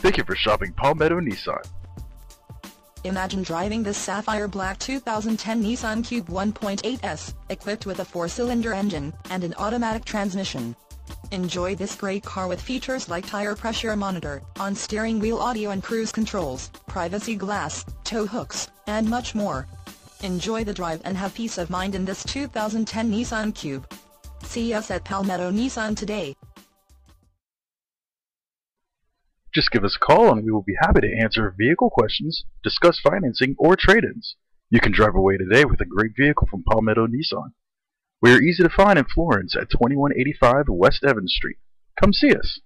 Thank you for shopping Palmetto Nissan. Imagine driving this Sapphire Black 2010 Nissan Cube 1.8S, equipped with a 4-cylinder engine and an automatic transmission. Enjoy this great car with features like tire pressure monitor, on-steering wheel audio and cruise controls, privacy glass, tow hooks, and much more. Enjoy the drive and have peace of mind in this 2010 Nissan Cube. See us at Palmetto Nissan today. Just give us a call and we will be happy to answer vehicle questions, discuss financing, or trade-ins. You can drive away today with a great vehicle from Palmetto Nissan. We are easy to find in Florence at 2185 West Evans Street. Come see us.